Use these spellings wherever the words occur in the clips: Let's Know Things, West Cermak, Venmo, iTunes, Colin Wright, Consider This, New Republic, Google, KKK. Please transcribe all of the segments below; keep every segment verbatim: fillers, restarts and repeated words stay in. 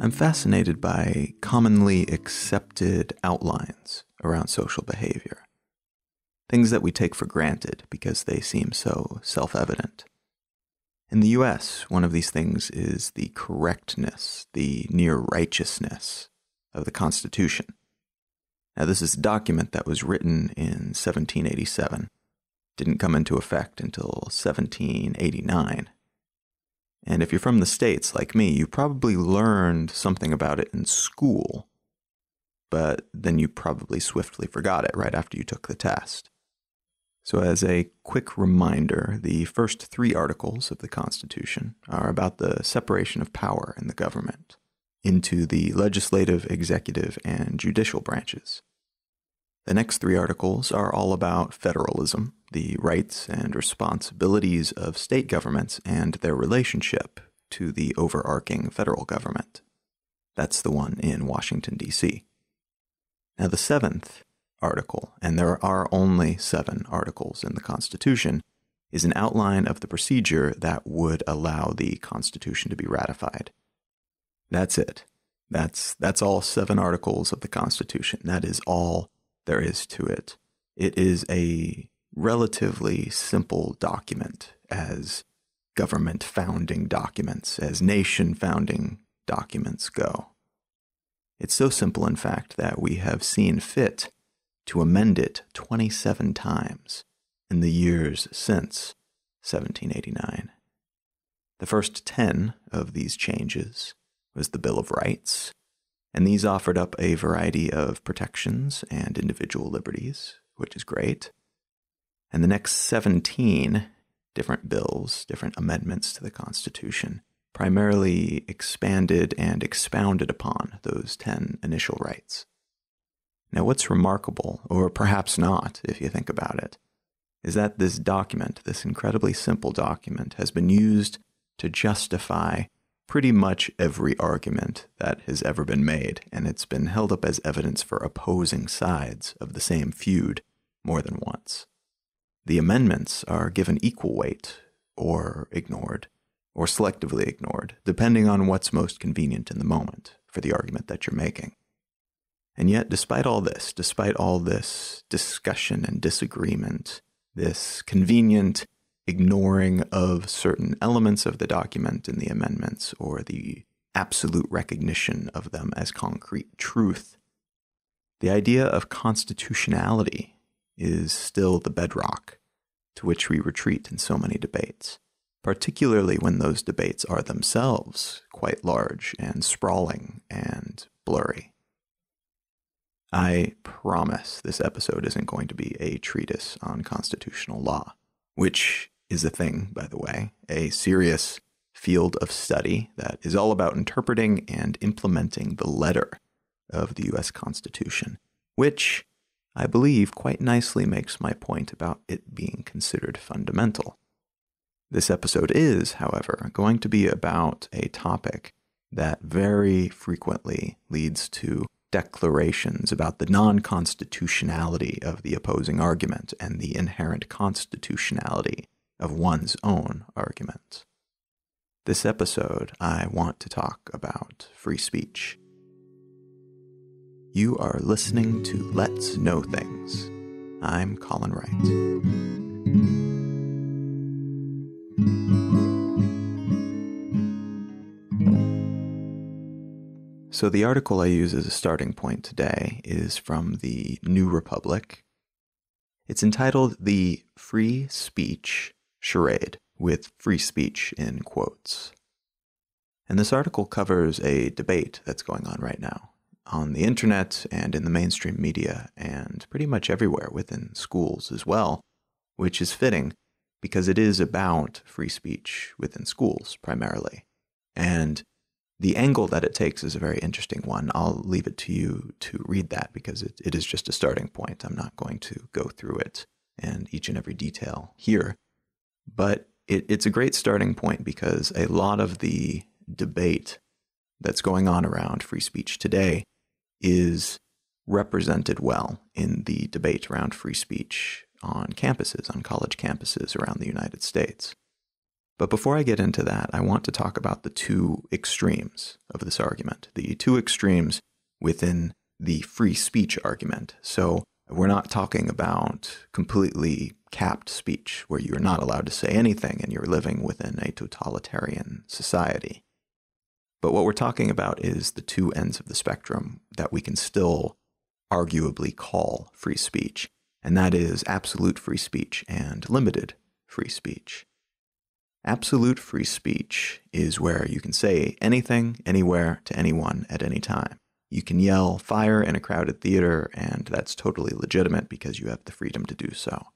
I'm fascinated by commonly accepted outlines around social behavior. Things that we take for granted because they seem so self-evident. In the U S, one of these things is the correctness, the near righteousness of the Constitution. Now, this is a document that was written in seventeen eighty-seven, didn't come into effect until seventeen eighty-nine. And if you're from the States, like me, you probably learned something about it in school, but then you probably swiftly forgot it right after you took the test. So as a quick reminder, the first three articles of the Constitution are about the separation of power in the government into the legislative, executive, and judicial branches. The next three articles are all about federalism, the rights and responsibilities of state governments and their relationship to the overarching federal government. That's the one in Washington, D C Now, the seventh article, and there are only seven articles in the Constitution, is an outline of the procedure that would allow the Constitution to be ratified. That's it. That's, that's all seven articles of the Constitution. That is all there is to it. It is a relatively simple document, as government founding documents, as nation founding documents go. It's so simple, in fact, that we have seen fit to amend it twenty-seven times in the years since seventeen eighty-nine. The first ten of these changes was the Bill of Rights, and these offered up a variety of protections and individual liberties, which is great. And the next seventeen different bills, different amendments to the Constitution, primarily expanded and expounded upon those ten initial rights. Now, what's remarkable, or perhaps not, if you think about it, is that this document, this incredibly simple document, has been used to justify pretty much every argument that has ever been made, and it's been held up as evidence for opposing sides of the same feud more than once. The amendments are given equal weight, or ignored, or selectively ignored, depending on what's most convenient in the moment for the argument that you're making. And yet, despite all this, despite all this discussion and disagreement, this convenient ignoring of certain elements of the document in the amendments, or the absolute recognition of them as concrete truth, the idea of constitutionality is still the bedrock to which we retreat in so many debates, particularly when those debates are themselves quite large and sprawling and blurry. I promise this episode isn't going to be a treatise on constitutional law, which is a thing, by the way, a serious field of study that is all about interpreting and implementing the letter of the U S Constitution, which I believe quite nicely makes my point about it being considered fundamental. This episode is, however, going to be about a topic that very frequently leads to declarations about the non-constitutionality of the opposing argument and the inherent constitutionality of one's own argument. This episode, I want to talk about free speech. You are listening to Let's Know Things. I'm Colin Wright. So the article I use as a starting point today is from the New Republic. It's entitled "The Free Speech Charade," with free speech in quotes. And this article covers a debate that's going on right now on the internet and in the mainstream media and pretty much everywhere within schools as well, which is fitting because it is about free speech within schools primarily. And the angle that it takes is a very interesting one. I'll leave it to you to read that because it, it is just a starting point. I'm not going to go through it and each and every detail here. But it, it's a great starting point because a lot of the debate that's going on around free speech today is represented well in the debate around free speech on campuses, on college campuses around the United States. But before I get into that, I want to talk about the two extremes of this argument, the two extremes within the free speech argument. So we're not talking about completely capped speech, where you're not allowed to say anything and you're living within a totalitarian society. But what we're talking about is the two ends of the spectrum that we can still arguably call free speech, and that is absolute free speech and limited free speech. Absolute free speech is where you can say anything, anywhere, to anyone at any time. You can yell fire in a crowded theater, and that's totally legitimate because you have the freedom to do so.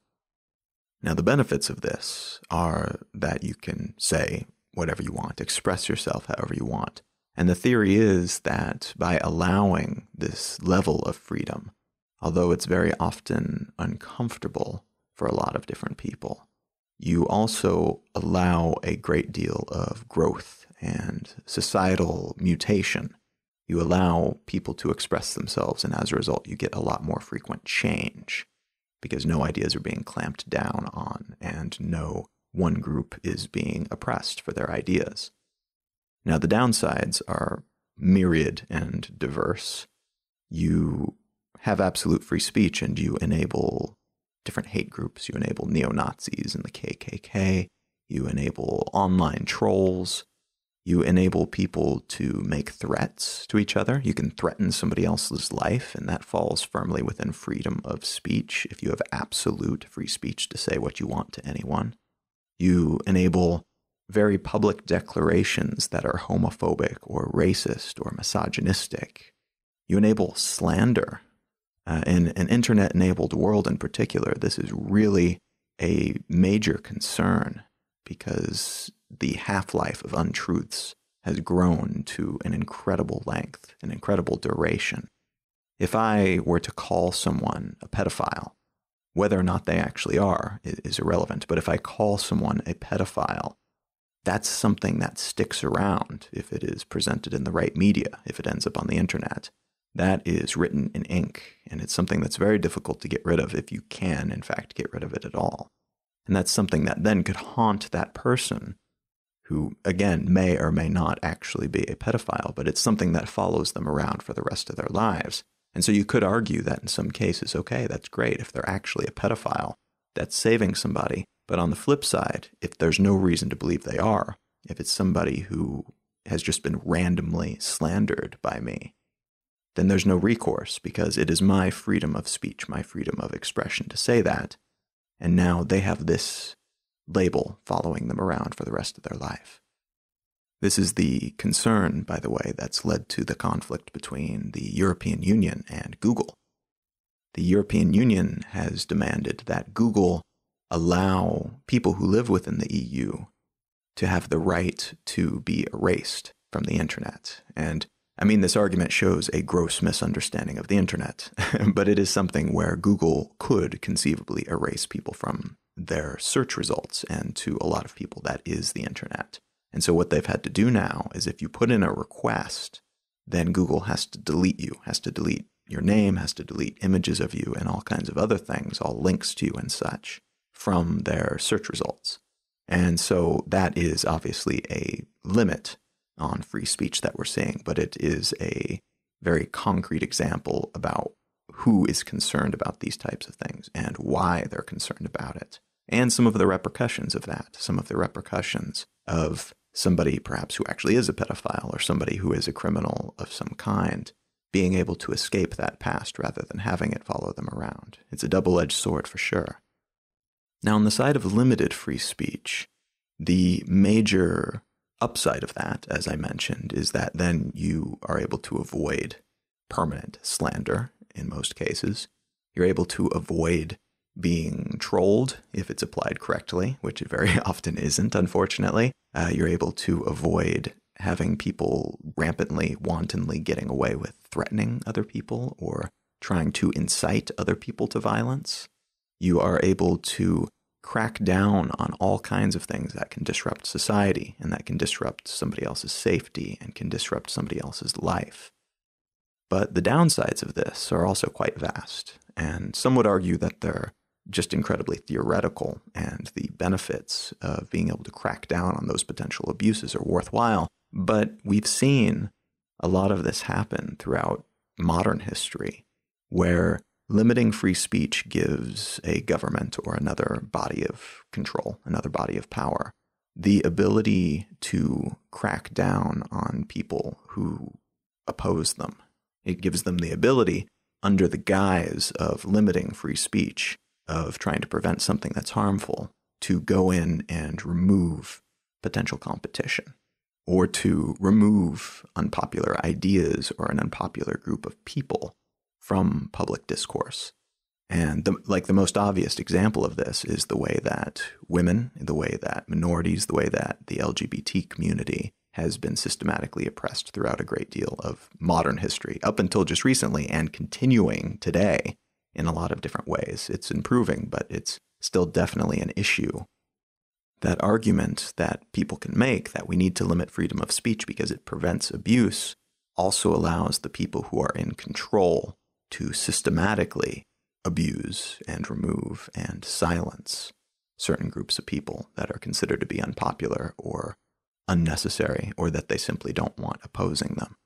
Now, the benefits of this are that you can say whatever you want, express yourself however you want. And the theory is that by allowing this level of freedom, although it's very often uncomfortable for a lot of different people, you also allow a great deal of growth and societal mutation. You allow people to express themselves, and as a result, you get a lot more frequent change because no ideas are being clamped down on and no one group is being oppressed for their ideas. Now, the downsides are myriad and diverse. You have absolute free speech and you enable different hate groups. You enable neo-Nazis and the K K K. You enable online trolls. You enable people to make threats to each other. You can threaten somebody else's life, and that falls firmly within freedom of speech if you have absolute free speech to say what you want to anyone. You enable very public declarations that are homophobic or racist or misogynistic. You enable slander. Uh, in an internet-enabled world in particular, this is really a major concern because the half-life of untruths has grown to an incredible length, an incredible duration. If I were to call someone a pedophile, whether or not they actually are is irrelevant, but if I call someone a pedophile, that's something that sticks around if it is presented in the right media, if it ends up on the internet. That is written in ink, and it's something that's very difficult to get rid of if you can, in fact, get rid of it at all. And that's something that then could haunt that person who, again, may or may not actually be a pedophile, but it's something that follows them around for the rest of their lives. And so you could argue that in some cases, okay, that's great if they're actually a pedophile, that's saving somebody. But on the flip side, if there's no reason to believe they are, if it's somebody who has just been randomly slandered by me, then there's no recourse because it is my freedom of speech, my freedom of expression to say that. And now they have this label following them around for the rest of their life. This is the concern, by the way, that's led to the conflict between the European Union and Google. The European Union has demanded that Google allow people who live within the E U to have the right to be erased from the internet. And I mean, this argument shows a gross misunderstanding of the internet, but it is something where Google could conceivably erase people from their search results, and to a lot of people, that is the internet. And so what they've had to do now is if you put in a request, then Google has to delete you, has to delete your name, has to delete images of you and all kinds of other things, all links to you and such, from their search results. And so that is obviously a limit on free speech that we're seeing, but it is a very concrete example about who is concerned about these types of things and why they're concerned about it, and some of the repercussions of that, some of the repercussions of somebody perhaps who actually is a pedophile or somebody who is a criminal of some kind, being able to escape that past rather than having it follow them around. It's a double-edged sword for sure. Now, on the side of limited free speech, the major upside of that, as I mentioned, is that then you are able to avoid permanent slander in most cases. You're able to avoid being trolled if it's applied correctly, which it very often isn't, unfortunately. Uh, you're able to avoid having people rampantly, wantonly getting away with threatening other people or trying to incite other people to violence. You are able to crack down on all kinds of things that can disrupt society and that can disrupt somebody else's safety and can disrupt somebody else's life. But the downsides of this are also quite vast, and some would argue that they're just incredibly theoretical, and the benefits of being able to crack down on those potential abuses are worthwhile. But we've seen a lot of this happen throughout modern history, where limiting free speech gives a government or another body of control, another body of power, the ability to crack down on people who oppose them. It gives them the ability, under the guise of limiting free speech, of trying to prevent something that's harmful, to go in and remove potential competition, or to remove unpopular ideas or an unpopular group of people from public discourse. And the, like the most obvious example of this is the way that women, the way that minorities, the way that the L G B T community has been systematically oppressed throughout a great deal of modern history, up until just recently and continuing today in a lot of different ways. It's improving, but it's still definitely an issue. That argument that people can make that we need to limit freedom of speech because it prevents abuse also allows the people who are in control to systematically abuse and remove and silence certain groups of people that are considered to be unpopular or unnecessary, or that they simply don't want opposing them.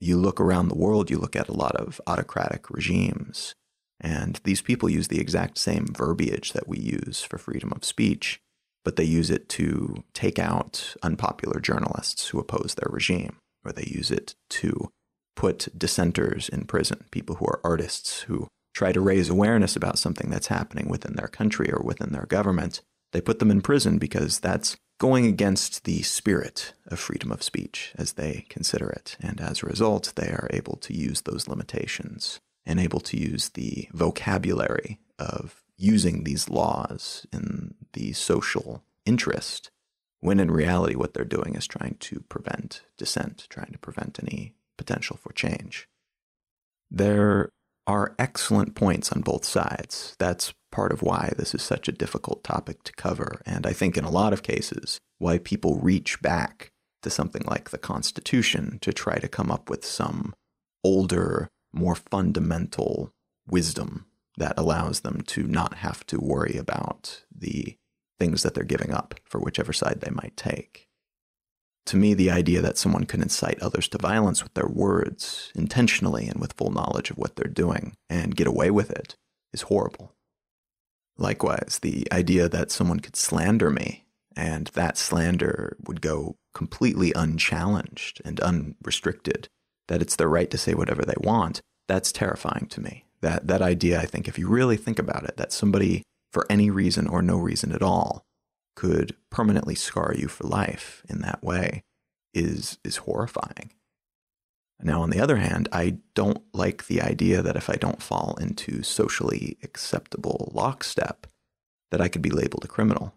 You look around the world, you look at a lot of autocratic regimes, and these people use the exact same verbiage that we use for freedom of speech, but they use it to take out unpopular journalists who oppose their regime, or they use it to put dissenters in prison, people who are artists who try to raise awareness about something that's happening within their country or within their government. They put them in prison because that's going against the spirit of freedom of speech as they consider it. And as a result, they are able to use those limitations and able to use the vocabulary of using these laws in the social interest, when in reality what they're doing is trying to prevent dissent, trying to prevent any potential for change. There are excellent points on both sides. That's part of why this is such a difficult topic to cover, and I think in a lot of cases why people reach back to something like the Constitution to try to come up with some older, more fundamental wisdom that allows them to not have to worry about the things that they're giving up for whichever side they might take. To me, the idea that someone could incite others to violence with their words intentionally and with full knowledge of what they're doing and get away with it is horrible. Likewise, the idea that someone could slander me and that slander would go completely unchallenged and unrestricted, that it's their right to say whatever they want, that's terrifying to me. That, that idea, I think, if you really think about it, that somebody for any reason or no reason at all could permanently scar you for life in that way is, is horrifying. Now, on the other hand, I don't like the idea that if I don't fall into socially acceptable lockstep, that I could be labeled a criminal.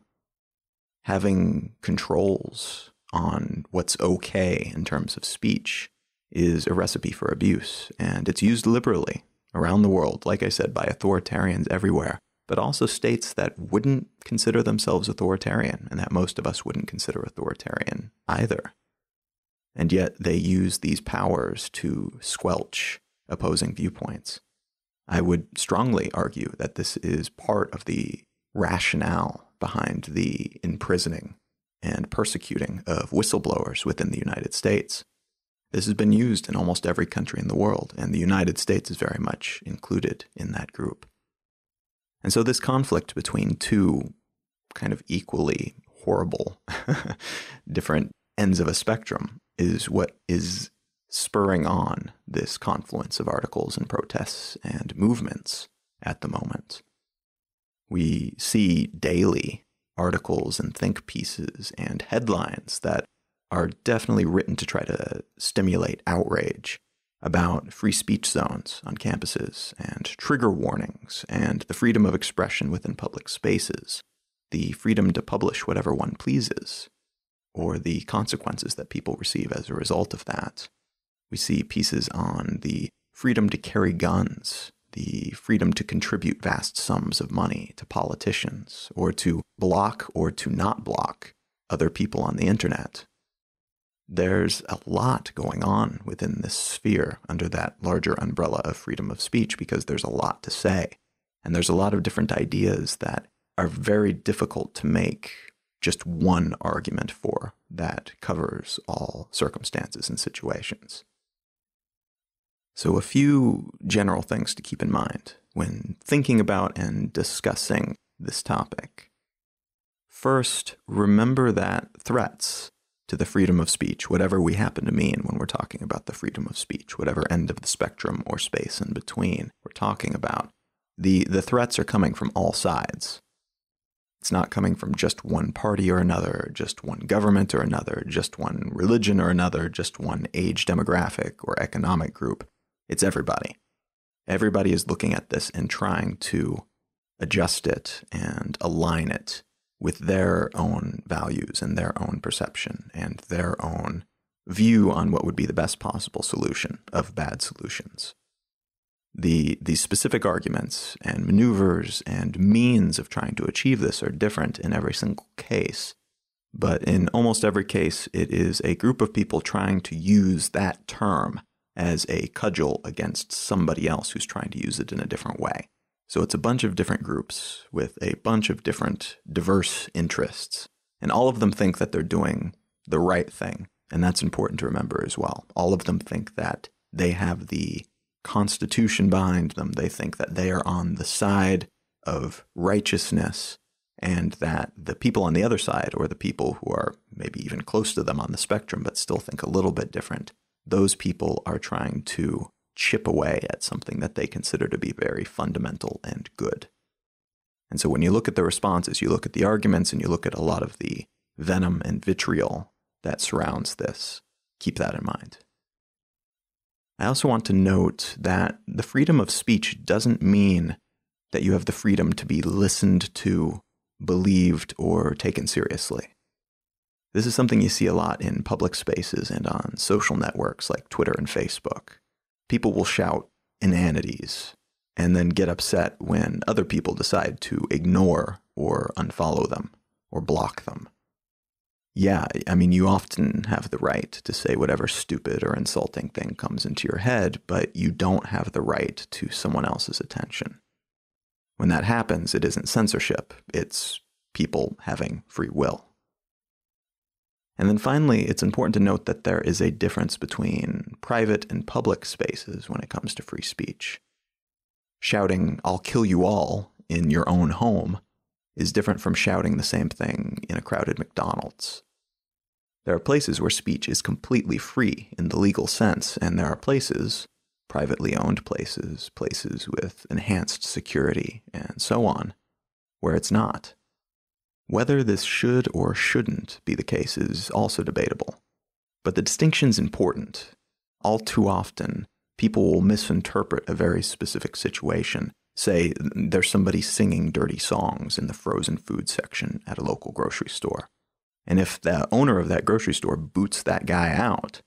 Having controls on what's okay in terms of speech is a recipe for abuse, and it's used liberally around the world, like I said, by authoritarians everywhere, but also states that wouldn't consider themselves authoritarian, and that most of us wouldn't consider authoritarian either. And yet they use these powers to squelch opposing viewpoints. I would strongly argue that this is part of the rationale behind the imprisoning and persecuting of whistleblowers within the United States. This has been used in almost every country in the world, and the United States is very much included in that group. And so this conflict between two kind of equally horrible different ends of a spectrum is what is spurring on this confluence of articles and protests and movements at the moment. We see daily articles and think pieces and headlines that are definitely written to try to stimulate outrage about free speech zones on campuses and trigger warnings and the freedom of expression within public spaces, the freedom to publish whatever one pleases, or the consequences that people receive as a result of that. We see pieces on the freedom to carry guns, the freedom to contribute vast sums of money to politicians, or to block or to not block other people on the internet. There's a lot going on within this sphere under that larger umbrella of freedom of speech because there's a lot to say, And there's a lot of different ideas that are very difficult to make just one argument for that covers all circumstances and situations. So a few general things to keep in mind when thinking about and discussing this topic. First, remember that threats to the freedom of speech, whatever we happen to mean when we're talking about the freedom of speech, whatever end of the spectrum or space in between we're talking about, the, the threats are coming from all sides. It's not coming from just one party or another, just one government or another, just one religion or another, just one age demographic or economic group. It's everybody. Everybody is looking at this and trying to adjust it and align it with their own values and their own perception and their own view on what would be the best possible solution of bad solutions. The, the specific arguments and maneuvers and means of trying to achieve this are different in every single case. But in almost every case, it is a group of people trying to use that term as a cudgel against somebody else who's trying to use it in a different way. So it's a bunch of different groups with a bunch of different diverse interests. And all of them think that they're doing the right thing. And that's important to remember as well. All of them think that they have the Constitution behind them. They think that they are on the side of righteousness and that the people on the other side, or the people who are maybe even close to them on the spectrum but still think a little bit different, those people are trying to chip away at something that they consider to be very fundamental and good. And so when you look at the responses, you look at the arguments, and you look at a lot of the venom and vitriol that surrounds this, keep that in mind. I also want to note that the freedom of speech doesn't mean that you have the freedom to be listened to, believed, or taken seriously. This is something you see a lot in public spaces and on social networks like Twitter and Facebook. People will shout inanities and then get upset when other people decide to ignore or unfollow them or block them. Yeah, I mean, you often have the right to say whatever stupid or insulting thing comes into your head, but you don't have the right to someone else's attention. When that happens, it isn't censorship, it's people having free will. And then finally, it's important to note that there is a difference between private and public spaces when it comes to free speech. Shouting, "I'll kill you all," in your own home is different from shouting the same thing in a crowded McDonald's. There are places where speech is completely free in the legal sense, and there are places, privately owned places, places with enhanced security, and so on, where it's not. Whether this should or shouldn't be the case is also debatable, but the distinction's important. All too often, people will misinterpret a very specific situation. Say there's somebody singing dirty songs in the frozen food section at a local grocery store. And if the owner of that grocery store boots that guy out,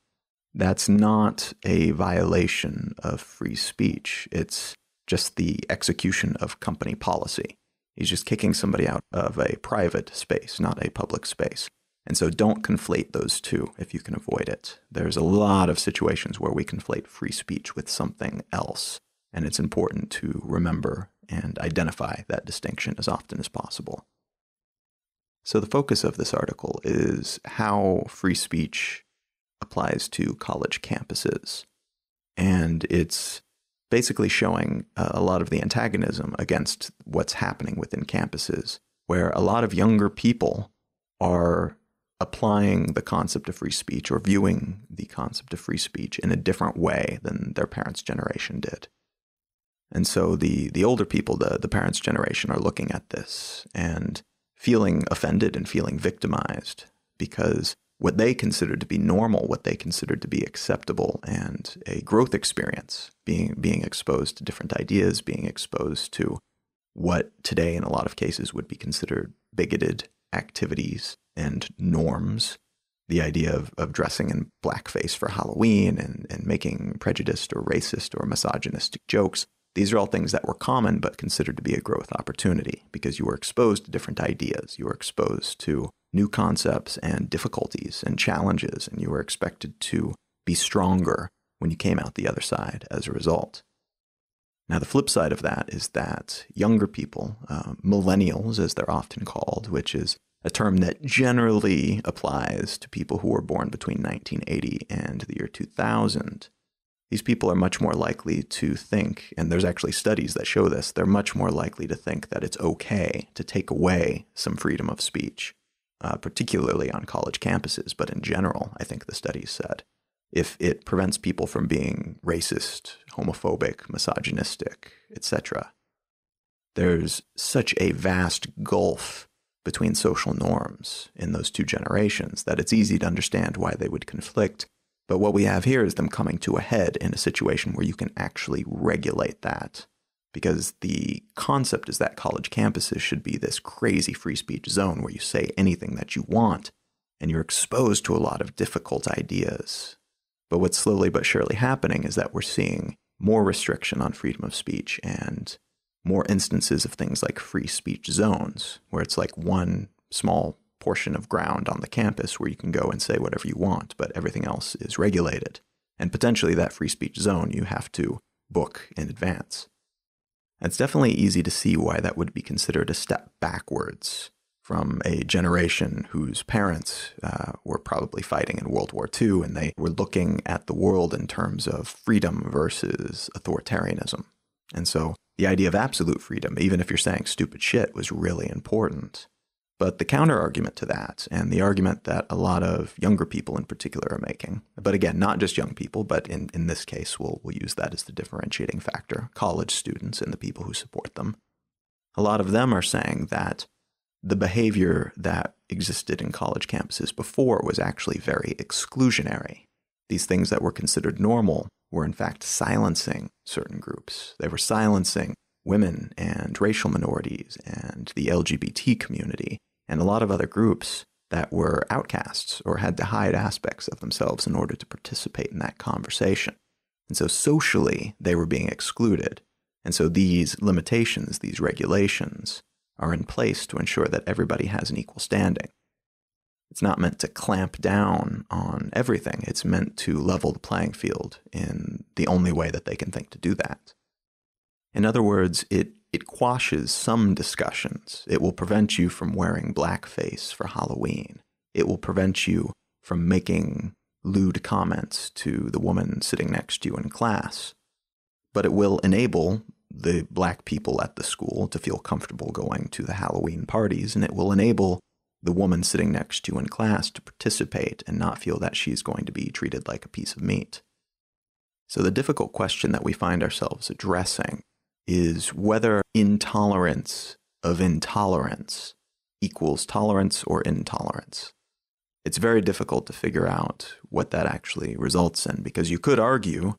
that's not a violation of free speech. It's just the execution of company policy. He's just kicking somebody out of a private space, not a public space. And so don't conflate those two if you can avoid it. There's a lot of situations where we conflate free speech with something else. And it's important to remember and identify that distinction as often as possible. So the focus of this article is how free speech applies to college campuses. And it's basically showing a lot of the antagonism against what's happening within campuses, where a lot of younger people are applying the concept of free speech or viewing the concept of free speech in a different way than their parents' generation did. And so the, the older people, the, the parents' generation, are looking at this and feeling offended and feeling victimized because what they considered to be normal, what they considered to be acceptable and a growth experience, being, being exposed to different ideas, being exposed to what today in a lot of cases would be considered bigoted activities and norms, the idea of, of dressing in blackface for Halloween and, and making prejudiced or racist or misogynistic jokes. These are all things that were common but considered to be a growth opportunity because you were exposed to different ideas, you were exposed to new concepts and difficulties and challenges, and you were expected to be stronger when you came out the other side as a result. Now, the flip side of that is that younger people, uh, millennials, as they're often called, which is a term that generally applies to people who were born between nineteen eighty and the year two thousand, these people are much more likely to think, and there's actually studies that show this, they're much more likely to think that it's okay to take away some freedom of speech, uh, particularly on college campuses, but in general, I think the studies said, if it prevents people from being racist, homophobic, misogynistic, et cetera. There's such a vast gulf between social norms in those two generations that it's easy to understand why they would conflict. But what we have here is them coming to a head in a situation where you can actually regulate that, because the concept is that college campuses should be this crazy free speech zone where you say anything that you want and you're exposed to a lot of difficult ideas. But what's slowly but surely happening is that we're seeing more restriction on freedom of speech and more instances of things like free speech zones, where it's like one small portion of ground on the campus where you can go and say whatever you want, but everything else is regulated. And potentially that free speech zone you have to book in advance. And it's definitely easy to see why that would be considered a step backwards from a generation whose parents uh, were probably fighting in World War Two, and they were looking at the world in terms of freedom versus authoritarianism. And so the idea of absolute freedom, even if you're saying stupid shit, was really important. But the counter-argument to that, and the argument that a lot of younger people in particular are making, but again, not just young people, but in, in this case, we'll, we'll use that as the differentiating factor, college students and the people who support them. A lot of them are saying that the behavior that existed in college campuses before was actually very exclusionary. These things that were considered normal were in fact silencing certain groups. They were silencing women and racial minorities and the L G B T community and a lot of other groups that were outcasts or had to hide aspects of themselves in order to participate in that conversation. And so socially, they were being excluded. And so these limitations, these regulations, are in place to ensure that everybody has an equal standing. It's not meant to clamp down on everything. It's meant to level the playing field in the only way that they can think to do that. In other words, it, it quashes some discussions. It will prevent you from wearing blackface for Halloween. It will prevent you from making lewd comments to the woman sitting next to you in class. But it will enable the black people at the school to feel comfortable going to the Halloween parties, and it will enable the woman sitting next to you in class to participate and not feel that she's going to be treated like a piece of meat. So the difficult question that we find ourselves addressing is whether intolerance of intolerance equals tolerance or intolerance. It's very difficult to figure out what that actually results in, because you could argue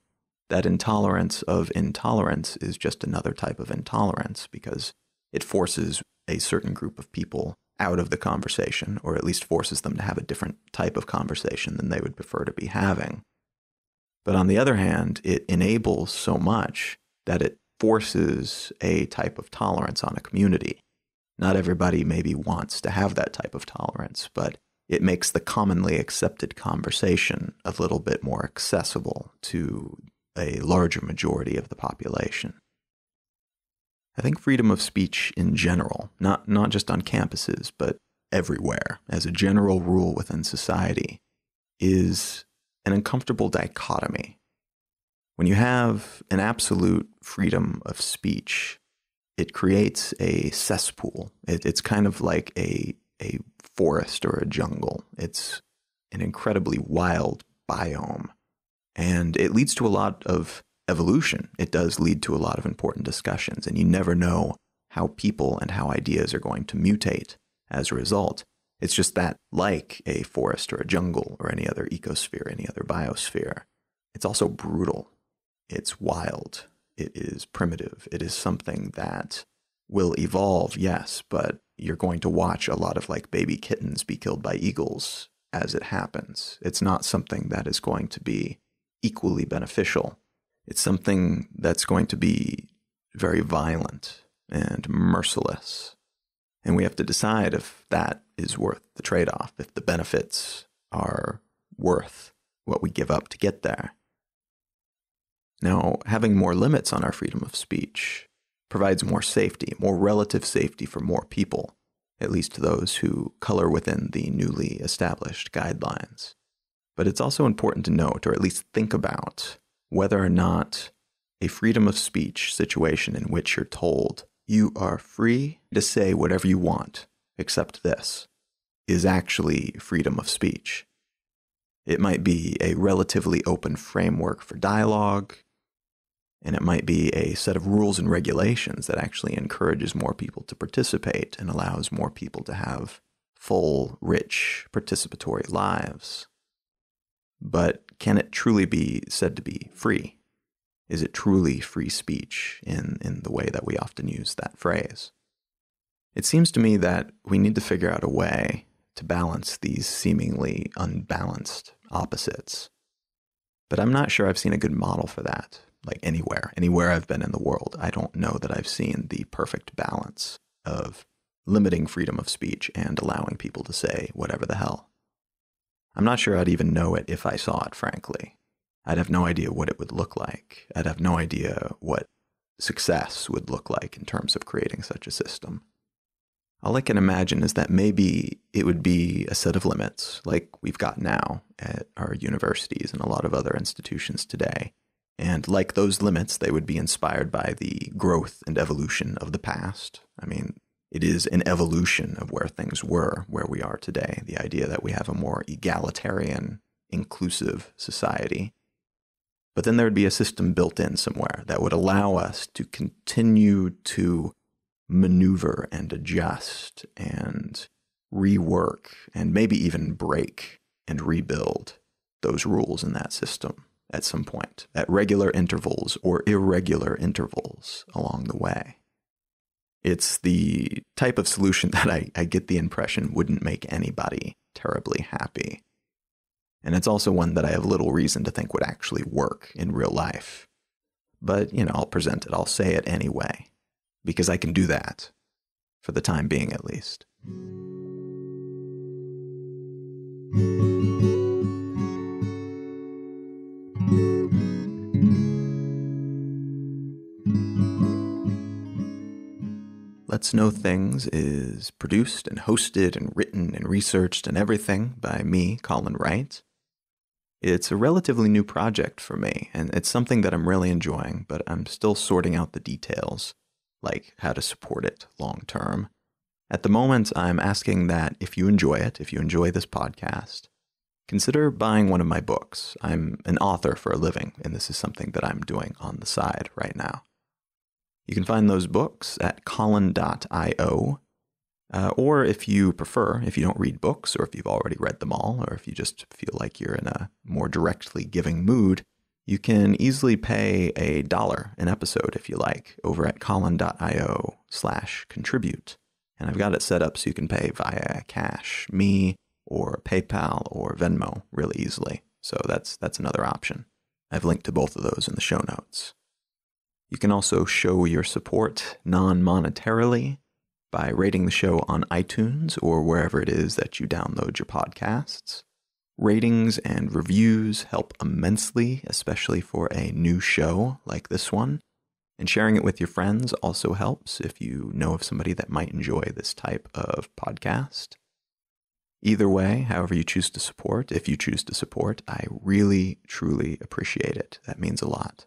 that intolerance of intolerance is just another type of intolerance, because it forces a certain group of people out of the conversation, or at least forces them to have a different type of conversation than they would prefer to be having. But on the other hand, it enables so much that it forces a type of tolerance on a community. Not everybody maybe wants to have that type of tolerance, but it makes the commonly accepted conversation a little bit more accessible to a larger majority of the population. I think freedom of speech in general, not, not just on campuses, but everywhere, as a general rule within society, is an uncomfortable dichotomy. When you have an absolute freedom of speech, it creates a cesspool. It, it's kind of like a, a forest or a jungle. It's an incredibly wild biome. And it leads to a lot of evolution. It does lead to a lot of important discussions, and you never know how people and how ideas are going to mutate as a result. It's just that, like a forest or a jungle or any other ecosphere, any other biosphere, it's also brutal. It's wild. It is primitive. It is something that will evolve, yes, but you're going to watch a lot of like baby kittens be killed by eagles as it happens. It's not something that is going to be equally beneficial. It's something that's going to be very violent and merciless. And we have to decide if that is worth the trade-off, if the benefits are worth what we give up to get there. Now, having more limits on our freedom of speech provides more safety, more relative safety for more people, at least to those who color within the newly established guidelines. But it's also important to note, or at least think about, whether or not a freedom of speech situation in which you're told you are free to say whatever you want, except this, is actually freedom of speech. It might be a relatively open framework for dialogue, and it might be a set of rules and regulations that actually encourages more people to participate and allows more people to have full, rich, participatory lives. But can it truly be said to be free? Is it truly free speech in, in the way that we often use that phrase? It seems to me that we need to figure out a way to balance these seemingly unbalanced opposites. But I'm not sure I've seen a good model for that, like anywhere. Anywhere I've been in the world, I don't know that I've seen the perfect balance of limiting freedom of speech and allowing people to say whatever the hell. I'm not sure I'd even know it if I saw it, frankly. I'd have no idea what it would look like. I'd have no idea what success would look like in terms of creating such a system. All I can imagine is that maybe it would be a set of limits, like we've got now at our universities and a lot of other institutions today. And like those limits, they would be inspired by the growth and evolution of the past. I mean, it is an evolution of where things were, where we are today, the idea that we have a more egalitarian, inclusive society. But then there would be a system built in somewhere that would allow us to continue to maneuver and adjust and rework and maybe even break and rebuild those rules in that system at some point, at regular intervals or irregular intervals along the way. It's the type of solution that I, I get the impression wouldn't make anybody terribly happy. And it's also one that I have little reason to think would actually work in real life. But, you know, I'll present it, I'll say it anyway, because I can do that, for the time being at least. Let's Know Things is produced and hosted and written and researched and everything by me, Colin Wright. It's a relatively new project for me, and it's something that I'm really enjoying, but I'm still sorting out the details, like how to support it long term. At the moment, I'm asking that if you enjoy it, if you enjoy this podcast, consider buying one of my books. I'm an author for a living, and this is something that I'm doing on the side right now. You can find those books at colin dot io, uh, or if you prefer, if you don't read books, or if you've already read them all, or if you just feel like you're in a more directly giving mood, you can easily pay a dollar an episode, if you like, over at colin dot io slash contribute. And I've got it set up so you can pay via Cash Me or PayPal or Venmo really easily. So that's, that's another option. I've linked to both of those in the show notes. You can also show your support non-monetarily by rating the show on iTunes or wherever it is that you download your podcasts. Ratings and reviews help immensely, especially for a new show like this one. And sharing it with your friends also helps if you know of somebody that might enjoy this type of podcast. Either way, however you choose to support, if you choose to support, I really, truly appreciate it. That means a lot.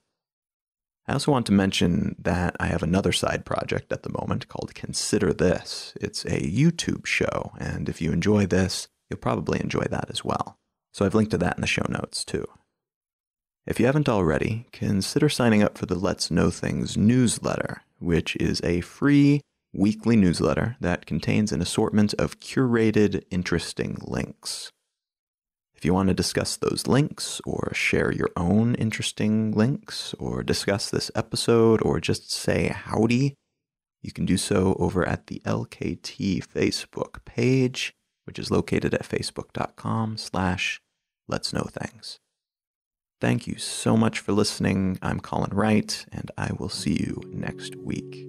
I also want to mention that I have another side project at the moment called Consider This. It's a YouTube show, and if you enjoy this, you'll probably enjoy that as well. So I've linked to that in the show notes too. If you haven't already, consider signing up for the Let's Know Things newsletter, which is a free weekly newsletter that contains an assortment of curated, interesting links. If you want to discuss those links or share your own interesting links or discuss this episode or just say howdy, you can do so over at the L K T Facebook page, which is located at facebook dot com slash let's know things. Thank you so much for listening. I'm Colin Wright, and I will see you next week.